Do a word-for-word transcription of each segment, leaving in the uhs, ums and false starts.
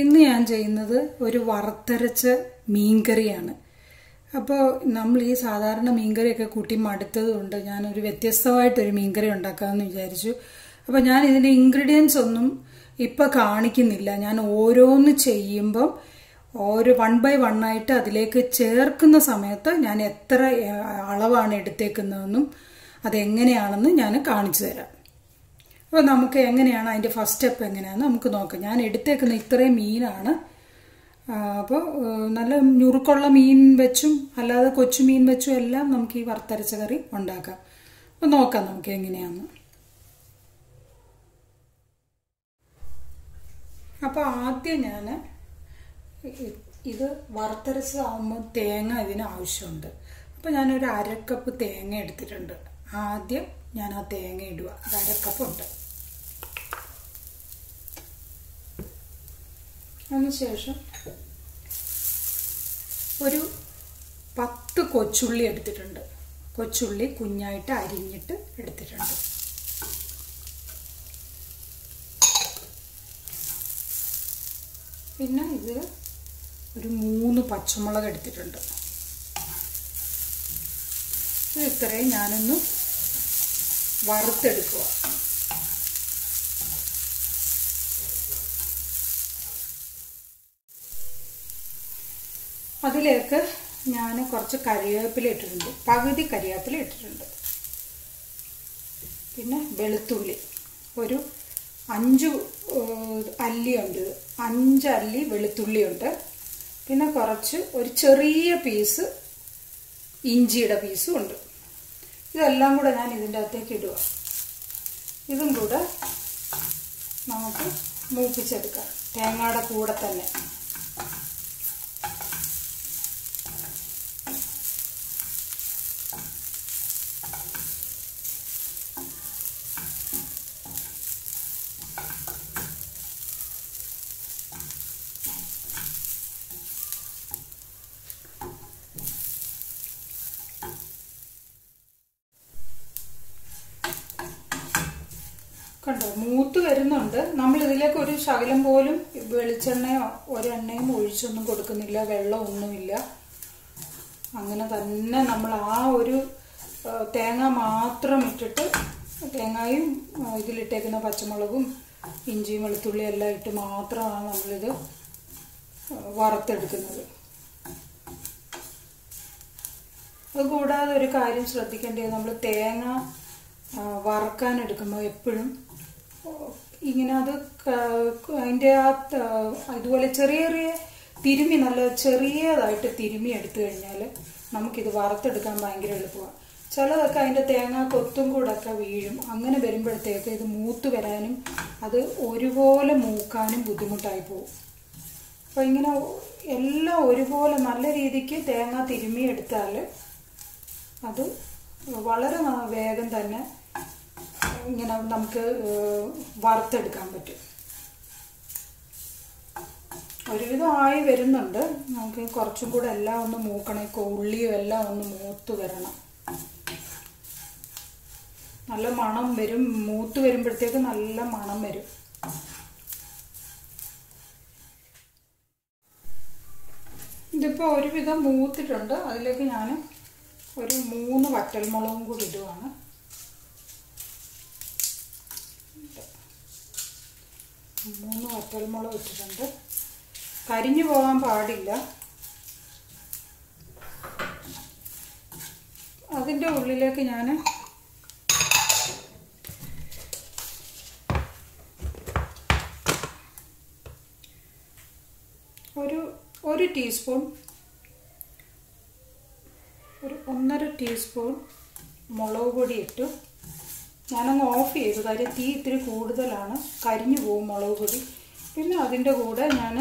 ഇന്ന് ഞാൻ ചെയ്യുന്നത് ഒരു വറുത്തരച്ച മീൻ കറിയാണ്. അപ്പോൾ നമ്മൾ ഈ സാധാരണ മീൻ കറിയൊക്കെ കൂട്ടി മടുത്തതുകൊണ്ട് ഞാനൊരു വ്യത്യസ്തമായിട്ടൊരു മീൻ കറി ഉണ്ടാക്കാമെന്ന് വിചാരിച്ചു. അപ്പോൾ ഞാൻ ഇതിൻ്റെ ഇൻഗ്രീഡിയൻസ് ഒന്നും ഇപ്പോൾ കാണിക്കുന്നില്ല. ഞാൻ ഓരോന്ന് ചെയ്യുമ്പം ഓരോ വൺ ബൈ വൺ ആയിട്ട് അതിലേക്ക് ചേർക്കുന്ന സമയത്ത് ഞാൻ എത്ര അളവാണ് എടുത്തേക്കുന്നതെന്നും അതെങ്ങനെയാണെന്ന് ഞാൻ കാണിച്ചു തരാം. അപ്പോൾ നമുക്ക് എങ്ങനെയാണ് അതിൻ്റെ ഫസ്റ്റ് സ്റ്റെപ്പ് എങ്ങനെയാണെന്ന് നമുക്ക് നോക്കാം. ഞാൻ എടുത്തേക്കുന്ന ഇത്രയും മീനാണ്. അപ്പോൾ നല്ല ഞുറുക്കുള്ള മീൻ വെച്ചും അല്ലാതെ കൊച്ചു മീൻ വെച്ചും എല്ലാം നമുക്ക് ഈ വറുത്തരച്ച കറി ഉണ്ടാക്കാം. അപ്പോൾ നോക്കാം നമുക്ക് എങ്ങനെയാണെന്ന്. അപ്പോൾ ആദ്യം ഞാൻ ഇത് വറുത്തരച്ചതാകുമ്പോൾ തേങ്ങ ഇതിന് ആവശ്യമുണ്ട്. അപ്പോൾ ഞാനൊരു അരക്കപ്പ് തേങ്ങ എടുത്തിട്ടുണ്ട്. ആദ്യം ഞാൻ ആ തേങ്ങ ഇടുക. അത് അരക്കപ്പുണ്ട്. അതിനുശേഷം ഒരു പത്ത് കൊച്ചുള്ളി എടുത്തിട്ടുണ്ട്. കൊച്ചുള്ളി കുഞ്ഞായിട്ട് അരിഞ്ഞിട്ട് എടുത്തിട്ടുണ്ട്. പിന്നെ ഇത് ഒരു മൂന്ന് പച്ചമുളക് എടുത്തിട്ടുണ്ട്. ഇത് ഇത്രയും ഞാനൊന്ന് വറുത്തെടുക്കുക. അതിലേക്ക് ഞാൻ കുറച്ച് കറിവേപ്പില ഇട്ടിട്ടുണ്ട്. പകുതി കറിവേപ്പില ഇട്ടിട്ടുണ്ട്. പിന്നെ വെളുത്തുള്ളി ഒരു അഞ്ച് അല്ലിയുണ്ട്. അഞ്ച് അല്ലി വെളുത്തുള്ളിയുണ്ട്. പിന്നെ കുറച്ച് ഒരു ചെറിയ പീസ് ഇഞ്ചിയുടെ പീസും ഉണ്ട്. ഇതെല്ലാം കൂടെ ഞാൻ ഇതിൻ്റെ അകത്തേക്ക് ഇടുക. ഇതും കൂടെ നമുക്ക് മൂപ്പിച്ചെടുക്കാം തേങ്ങയുടെ കൂടെ തന്നെ. കണ്ടോ, മൂത്ത് വരുന്നുണ്ട്. നമ്മൾ ഇതിലേക്ക് ഒരു ശകലം പോലും വെളിച്ചെണ്ണയോ ഒരെണ്ണയും ഒഴിച്ചൊന്നും കൊടുക്കുന്നില്ല. വെള്ളമൊന്നുമില്ല. അങ്ങനെ തന്നെ നമ്മൾ ആ ഒരു തേങ്ങ മാത്രം ഇട്ടിട്ട്, തേങ്ങയും ഇതിലിട്ടേക്കുന്ന പച്ചമുളകും ഇഞ്ചിയും വെളുത്തുള്ളിയും എല്ലാം ഇട്ട് മാത്രമാണ് നമ്മളിത് വറുത്തെടുക്കുന്നത്. അതുകൂടാതെ ഒരു കാര്യം ശ്രദ്ധിക്കേണ്ടത്, നമ്മൾ തേങ്ങ വറുക്കാനെടുക്കുമ്പോൾ എപ്പോഴും ഇങ്ങനെ അത് അതിൻ്റെ ആ ഇതുപോലെ ചെറിയ ചെറിയ തിരുമി, നല്ല ചെറിയതായിട്ട് തിരുമി എടുത്തു കഴിഞ്ഞാൽ നമുക്കിത് വറുത്തെടുക്കാൻ ഭയങ്കര എളുപ്പമാണ്. ചിലതൊക്കെ അതിൻ്റെ തേങ്ങ കൊത്തും കൂടൊക്കെ വീഴും. അങ്ങനെ വരുമ്പോഴത്തേക്ക് ഇത് മൂത്ത് വരാനും അത് ഒരുപോലെ മൂക്കാനും ബുദ്ധിമുട്ടായി പോകും. അപ്പോൾ ഇങ്ങനെ എല്ലാം ഒരുപോലെ നല്ല രീതിക്ക് തേങ്ങ തിരുമി എടുത്താൽ അത് വളരെ വേഗം തന്നെ ഇങ്ങനെ നമുക്ക് വറുത്തെടുക്കാൻ പറ്റും. ഒരുവിധം ആയി വരുന്നുണ്ട്. നമുക്ക് കുറച്ചും കൂടെ എല്ലാം ഒന്ന് മൂക്കണം. ഉള്ളിയും എല്ലാം ഒന്ന് മൂത്ത് വരണം. നല്ല മണം വരും. മൂത്ത് വരുമ്പോഴത്തേക്ക് നല്ല മണം വരും. ഇതിപ്പോൾ ഒരുവിധം മൂത്തിട്ടുണ്ട്. അതിലേക്ക് ഞാൻ ഒരു മൂന്ന് വറ്റൽമുളകും കൂടി ഇടുവാണ്. മൂന്ന് വറ്റൽമുളക് ഇട്ടിട്ടുണ്ട്. കരിഞ്ഞു പോകാൻ പാടില്ല. അതിൻ്റെ ഉള്ളിലേക്ക് ഞാൻ ഒരു ഒരു ടീസ്പൂൺ ഒരു ഒന്നര ടീസ്പൂൺ മുളക് പൊടി ഇട്ടു. ഞാനങ്ങ് ഓഫ് ചെയ്തു. കാര്യം തീ ഇത്തിരി കൂടുതലാണ്. കരിഞ്ഞു പോകും മുളക് പൊടി. പിന്നെ അതിൻ്റെ കൂടെ ഞാൻ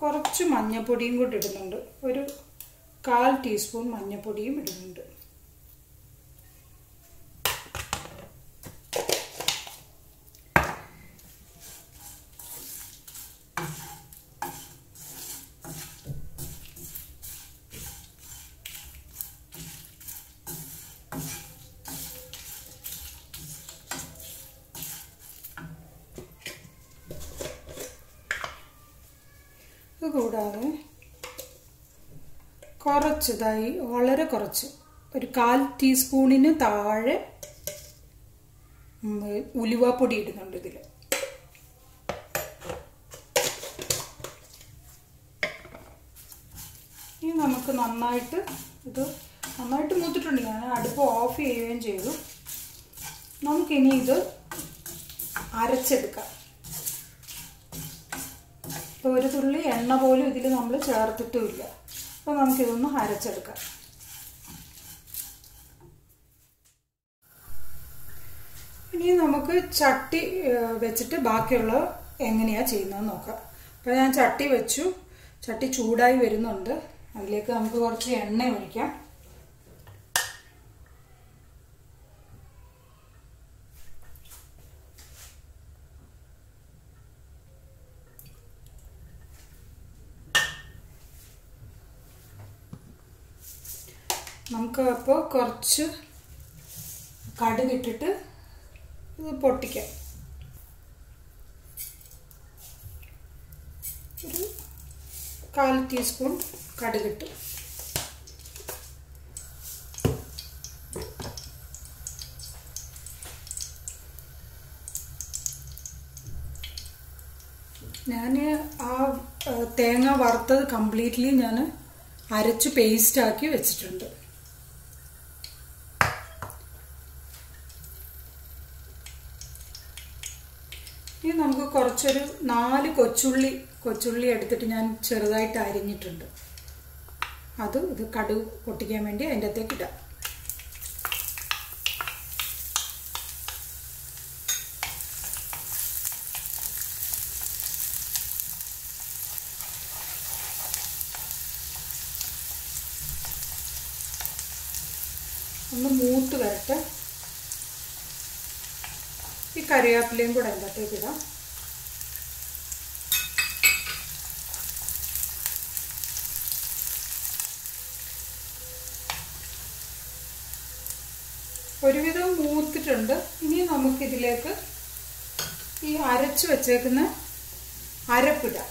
കുറച്ച് മഞ്ഞൾപ്പൊടിയും കൂടി ഇടുന്നുണ്ട്. ഒരു കാൽ ടീസ്പൂൺ മഞ്ഞൾപ്പൊടിയും ഇടുന്നുണ്ട്. കൂടാതെ കുറച്ചതായി വളരെ കുറച്ച് ഒരു കാൽ ടീസ്പൂണിന് താഴെ ഉലുവാപ്പൊടി ഇടുന്നുണ്ട് ഇതിൽ. ഇനി നമുക്ക് നന്നായിട്ട് ഇത് നന്നായിട്ട് മൂത്തിട്ടുണ്ട്. ഞാൻ അടുപ്പ് ഓഫ് ചെയ്യുകയും ചെയ്തു. നമുക്കിനി ഇത് അരച്ചെടുക്കാം. ഇപ്പോൾ ഒരു തുള്ളി എണ്ണ പോലും ഇതിൽ നമ്മൾ ചേർത്തിട്ടുമില്ല. അപ്പോൾ നമുക്കിതൊന്ന് അരച്ചെടുക്കാം. ഇനി നമുക്ക് ചട്ടി വെച്ചിട്ട് ബാക്കിയുള്ള എങ്ങനെയാണ് ചെയ്യുന്നത് നോക്കാം. അപ്പോൾ ഞാൻ ചട്ടി വെച്ചു. ചട്ടി ചൂടായി വരുന്നുണ്ട്. അതിലേക്ക് നമുക്ക് കുറച്ച് എണ്ണ ഒഴിക്കാം. നമുക്ക് അപ്പോൾ കുറച്ച് കടുകിട്ടിട്ട് ഇത് പൊട്ടിക്കാം. ഒരു കാൽ ടീസ്പൂൺ കടുകിട്ട് ഞാൻ ആ തേങ്ങ വറുത്തത് കംപ്ലീറ്റ്ലി ഞാൻ അരച്ച് പേസ്റ്റാക്കി വെച്ചിട്ടുണ്ട്. ഇനി നമുക്ക് കുറച്ചൊരു നാല് കൊച്ചുള്ളി കൊച്ചുള്ളി എടുത്തിട്ട് ഞാൻ ചെറുതായിട്ട് അരിഞ്ഞിട്ടുണ്ട്. അത് ഇത് കടുക് പൊട്ടിക്കാൻ വേണ്ടി അതിൻ്റെ അകത്തേക്ക് ഇടാം. ഒന്ന് മൂത്ത് വരട്ടെ. ഈ കറിവേപ്പിലയും കൂടെ അതിൻ്റെ അകത്തേക്ക് ഇടാം. ഒരുവിധം മൂത്തിട്ടുണ്ട്. ഇനി നമുക്കിതിലേക്ക് ഈ അരച്ചു വെച്ചേക്കുന്ന അരപ്പിടാം.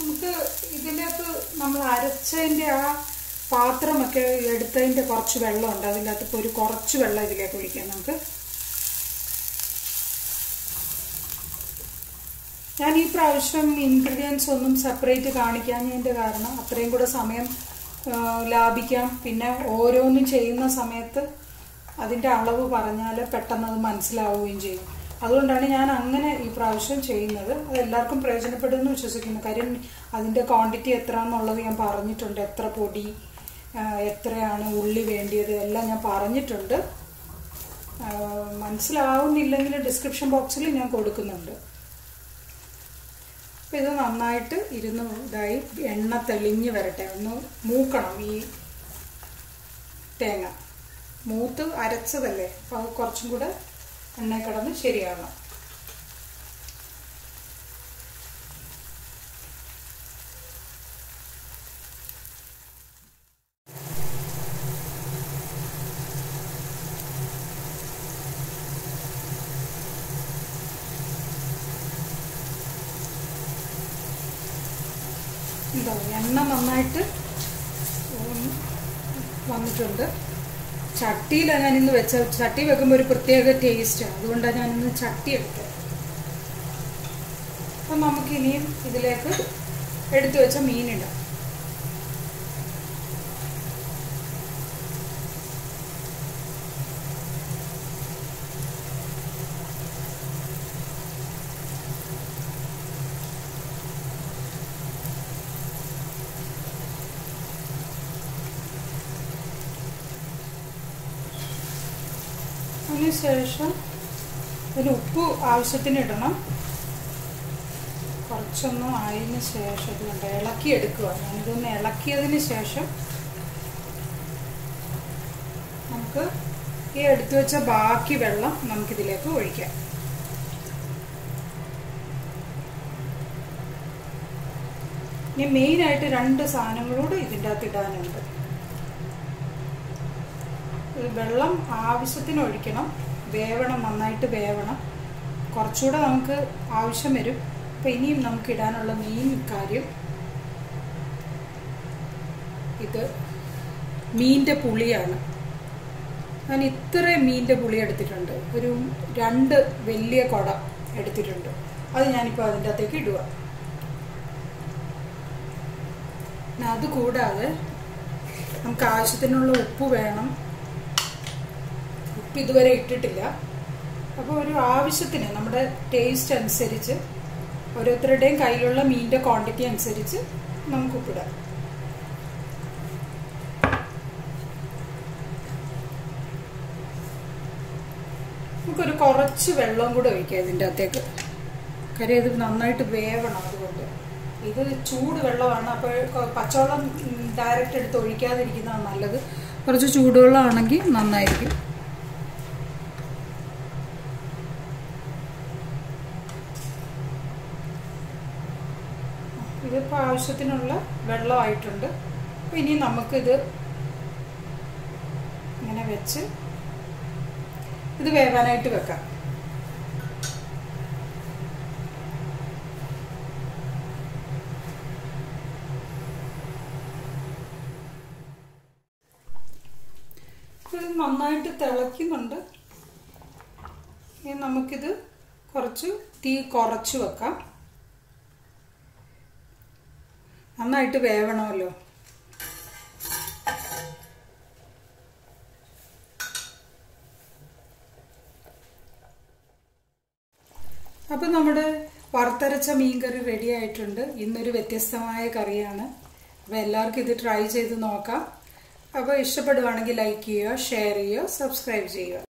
നമുക്ക് ഇതിലേക്ക് നമ്മൾ അരച്ചതിൻ്റെ ആ പാത്രമൊക്കെ എടുത്തതിൻ്റെ കുറച്ച് വെള്ളമുണ്ട്. അതിൻ്റെ അകത്ത് ഇപ്പോൾ ഒരു കുറച്ച് വെള്ളം ഇതിലേക്ക് ഒഴിക്കാം. നമുക്ക് ഞാൻ ഈ പ്രാവശ്യം ഇൻഗ്രീഡിയൻസ് ഒന്നും സെപ്പറേറ്റ് കാണിക്കാഞ്ഞതിൻ്റെ കാരണം അത്രയും കൂടെ സമയം ലാഭിക്കാം. പിന്നെ ഓരോന്നും ചെയ്യുന്ന സമയത്ത് അതിൻ്റെ അളവ് പറഞ്ഞാൽ പെട്ടെന്ന് അത് മനസ്സിലാവുകയും ചെയ്യും. അതുകൊണ്ടാണ് ഞാൻ അങ്ങനെ ഈ പ്രാവശ്യം ചെയ്യുന്നത്. അത് എല്ലാവർക്കും പ്രയോജനപ്പെടുമെന്ന് വിശ്വസിക്കുന്നു. കാര്യം അതിൻ്റെ ക്വാണ്ടിറ്റി എത്ര എന്നുള്ളത് ഞാൻ പറഞ്ഞിട്ടുണ്ട്. എത്ര പൊടി, എത്രയാണ് ഉള്ളി വേണ്ടിയത് എല്ലാം ഞാൻ പറഞ്ഞിട്ടുണ്ട്. മനസ്സിലാവുന്നില്ലെങ്കിൽ ഡിസ്ക്രിപ്ഷൻ ബോക്സിൽ ഞാൻ കൊടുക്കുന്നുണ്ട്. അപ്പോൾ ഇത് നന്നായിട്ട് ഇരുന്ന് ഇതായി എണ്ണ തെളിഞ്ഞ് വരട്ടെ. ഒന്ന് മൂക്കണം. ഈ തേങ്ങ മൂത്ത് അരച്ചതല്ലേ, അപ്പോൾ അത് കുറച്ചും കൂടെ എണ്ണ കിടന്ന് ശരിയാകണം. എന്താ എണ്ണ നന്നായിട്ട് വന്നിട്ടുണ്ട്. ചട്ടിയിലാണ് ഞാനിന്ന് വെച്ചത്. ചട്ടി വെക്കുമ്പോൾ ഒരു പ്രത്യേക ടേസ്റ്റാണ്. അതുകൊണ്ടാണ് ഞാനിന്ന് ചട്ടി എടുത്തത്. അപ്പം നമുക്കിനിയും ഇതിലേക്ക് എടുത്തു വെച്ച മീനിടാം. അതിനുശേഷം അതിന് ഉപ്പ് ആവശ്യത്തിന് ഇടണം. കുറച്ചൊന്നും ആയതിനു ശേഷം ഇളക്കി എടുക്കുക. ഞാനിതൊന്ന് ഇളക്കിയതിന് ശേഷം നമുക്ക് ഈ എടുത്തു വെച്ച ബാക്കി വെള്ളം നമുക്ക് ഇതിലേക്ക് ഒഴിക്കാം. ഇനി മെയിൻ ആയിട്ട് രണ്ട് സാധനങ്ങളോട് ഇതിൻ്റെ അകത്ത് ഇടാനുണ്ട്. വെള്ളം ആവശ്യത്തിന് ഒഴിക്കണം, വേവണം, നന്നായിട്ട് വേവണം, കുറച്ചുകൂടെ നമുക്ക് ആവശ്യം വരും. അപ്പം ഇനിയും നമുക്ക് ഇടാനുള്ള മെയിൻ കാര്യം ഇത് മീൻ്റെ പുളിയാണ്. ഞാൻ ഇത്രയും മീൻ്റെ പുളി എടുത്തിട്ടുണ്ട്, ഒരു രണ്ട് വലിയ കുട എടുത്തിട്ടുണ്ട്. അത് ഞാനിപ്പോൾ അതിൻ്റെ അകത്തേക്ക് ഇടുക. അതുകൂടാതെ നമുക്ക് ആവശ്യത്തിനുള്ള ഉപ്പ് വേണം. ഉപ്പ് ഇതുവരെ ഇട്ടിട്ടില്ല. അപ്പോൾ ഒരു ആവശ്യത്തിന് നമ്മുടെ ടേസ്റ്റ് അനുസരിച്ച് ഓരോരുത്തരുടെയും കയ്യിലുള്ള മീനിൻ്റെ ക്വാണ്ടിറ്റി അനുസരിച്ച് നമുക്ക് ഉപ്പിടാം. നമുക്കൊരു കുറച്ച് വെള്ളം കൂടെ ഒഴിക്കാം ഇതിൻ്റെ അകത്തേക്ക്, കാര്യം ഇത് നന്നായിട്ട് വേവണം. അതുകൊണ്ട് ഇത് ചൂട് വെള്ളമാണ്, അപ്പോൾ പച്ചവെള്ളം ഡയറക്റ്റ് എടുത്ത് ഒഴിക്കാതിരിക്കുന്നതാണ് നല്ലത്. കുറച്ച് ചൂടുവെള്ളം ആണെങ്കിൽ നന്നായിരിക്കും. ഇതിപ്പോൾ ആവശ്യത്തിനുള്ള വെള്ളമായിട്ടുണ്ട്. അപ്പം ഇനി നമുക്കിത് ഇങ്ങനെ വെച്ച് ഇത് വേവാനായിട്ട് വെക്കാം. ഇത് നന്നായിട്ട് തിളയ്ക്കുന്നുണ്ട്. ഇനി നമുക്കിത് കുറച്ച് തീ കുറച്ച് വെക്കാം. നന്നായിട്ട് വേവണമല്ലോ. അപ്പം നമ്മുടെ വറുത്തരച്ച മീൻ കറി റെഡി ആയിട്ടുണ്ട്. ഇന്നൊരു വ്യത്യസ്തമായ കറിയാണ്. അപ്പോൾ എല്ലാവർക്കും ഇത് ട്രൈ ചെയ്ത് നോക്കാം. അപ്പോൾ ഇഷ്ടപ്പെടുവാണെങ്കിൽ ലൈക്ക് ചെയ്യുക, ഷെയർ ചെയ്യുക, സബ്സ്ക്രൈബ് ചെയ്യുക.